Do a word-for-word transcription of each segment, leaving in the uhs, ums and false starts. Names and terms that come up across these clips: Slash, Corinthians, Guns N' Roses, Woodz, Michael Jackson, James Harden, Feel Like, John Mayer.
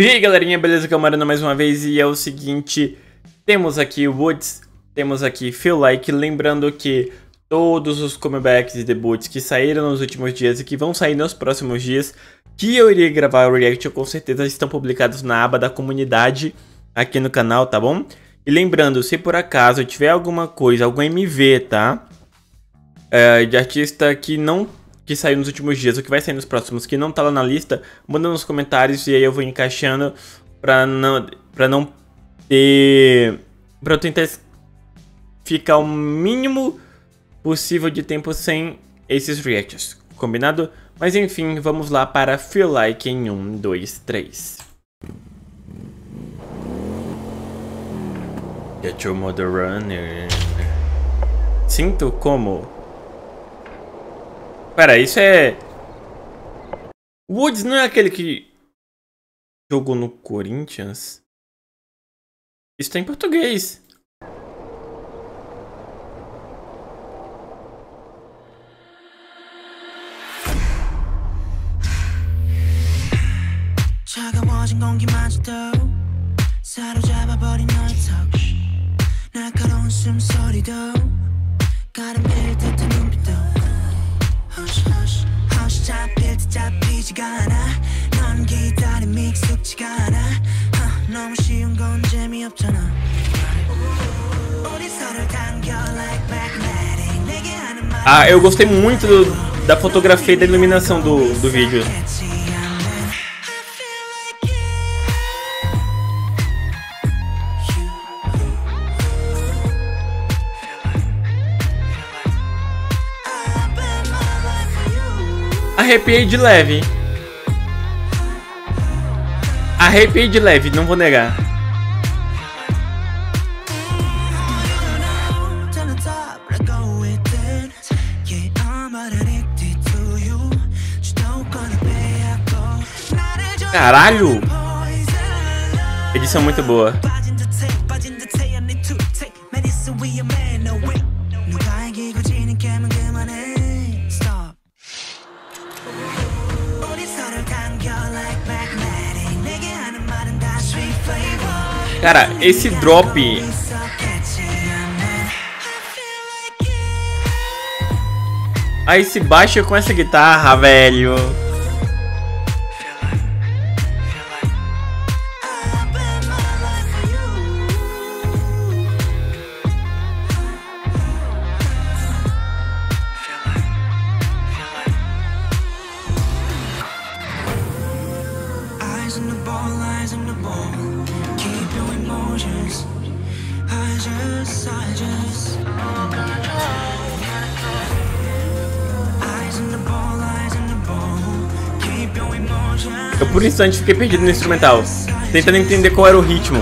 E aí galerinha, beleza? Camarana mais uma vez, e é o seguinte, temos aqui Woodz, temos aqui Feel Like, lembrando que todos os comebacks e debuts que saíram nos últimos dias e que vão sair nos próximos dias, que eu iria gravar o react, com certeza estão publicados na aba da comunidade aqui no canal, tá bom? E lembrando, se por acaso tiver alguma coisa, algum M V, tá? É, de artista que não... que saiu nos últimos dias, o que vai sair nos próximos, que não tá lá na lista, manda nos comentários e aí eu vou encaixando pra não, pra não ter... pra eu tentar ficar o mínimo possível de tempo sem esses reacts, combinado? Mas enfim, vamos lá para Feel Like em um, dois, três. Get your mother running. Sinto como... Pera, isso é... Woodz não é aquele que jogou no Corinthians? Isso tá em português. Ah, eu gostei muito do, da fotografia e da iluminação do, do vídeo. Arrepiei de leve. Arrepiei de leve, não vou negar. Caralho! Edição muito boa. Cara, esse drop... Ah, esse baixo com essa guitarra, velho. Eu por um instante fiquei perdido no instrumental, tentando entender qual era o ritmo.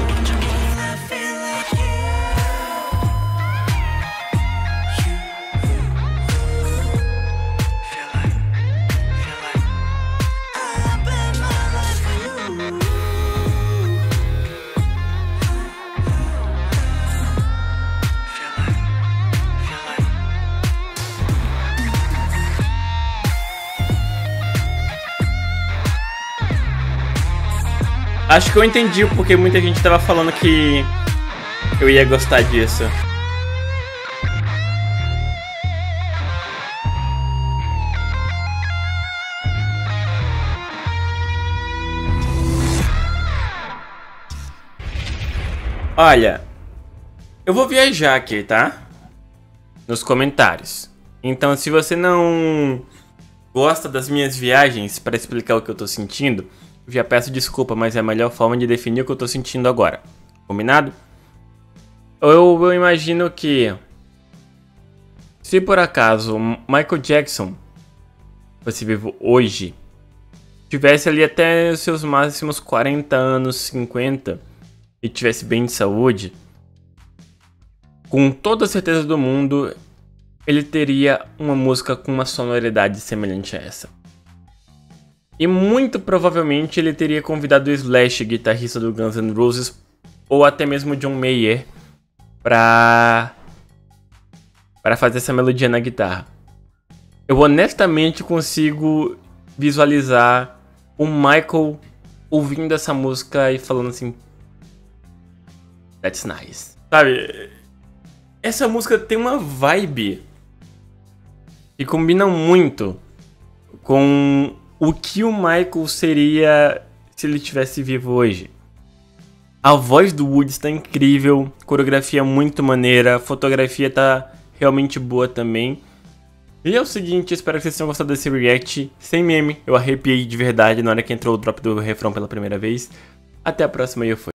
Acho que eu entendi porque muita gente tava falando que eu ia gostar disso. Olha, eu vou viajar aqui, tá? Nos comentários. Então, se você não gosta das minhas viagens pra explicar o que eu tô sentindo... Já peço desculpa, mas é a melhor forma de definir o que eu tô sentindo agora. Combinado? Eu, eu imagino que... Se por acaso Michael Jackson fosse vivo hoje, tivesse ali até os seus máximos quarenta anos, cinquenta, e tivesse bem de saúde, com toda a certeza do mundo, ele teria uma música com uma sonoridade semelhante a essa. E muito provavelmente ele teria convidado o Slash, guitarrista do Guns N' Roses, ou até mesmo John Mayer, pra... pra fazer essa melodia na guitarra. Eu honestamente consigo visualizar o Michael ouvindo essa música e falando assim, that's nice. Sabe, essa música tem uma vibe que combina muito com o que o Michael seria se ele estivesse vivo hoje. A voz do Woodz tá incrível, coreografia muito maneira, a fotografia tá realmente boa também. E é o seguinte, espero que vocês tenham gostado desse react sem meme. Eu arrepiei de verdade na hora que entrou o drop do refrão pela primeira vez. Até a próxima e eu fui.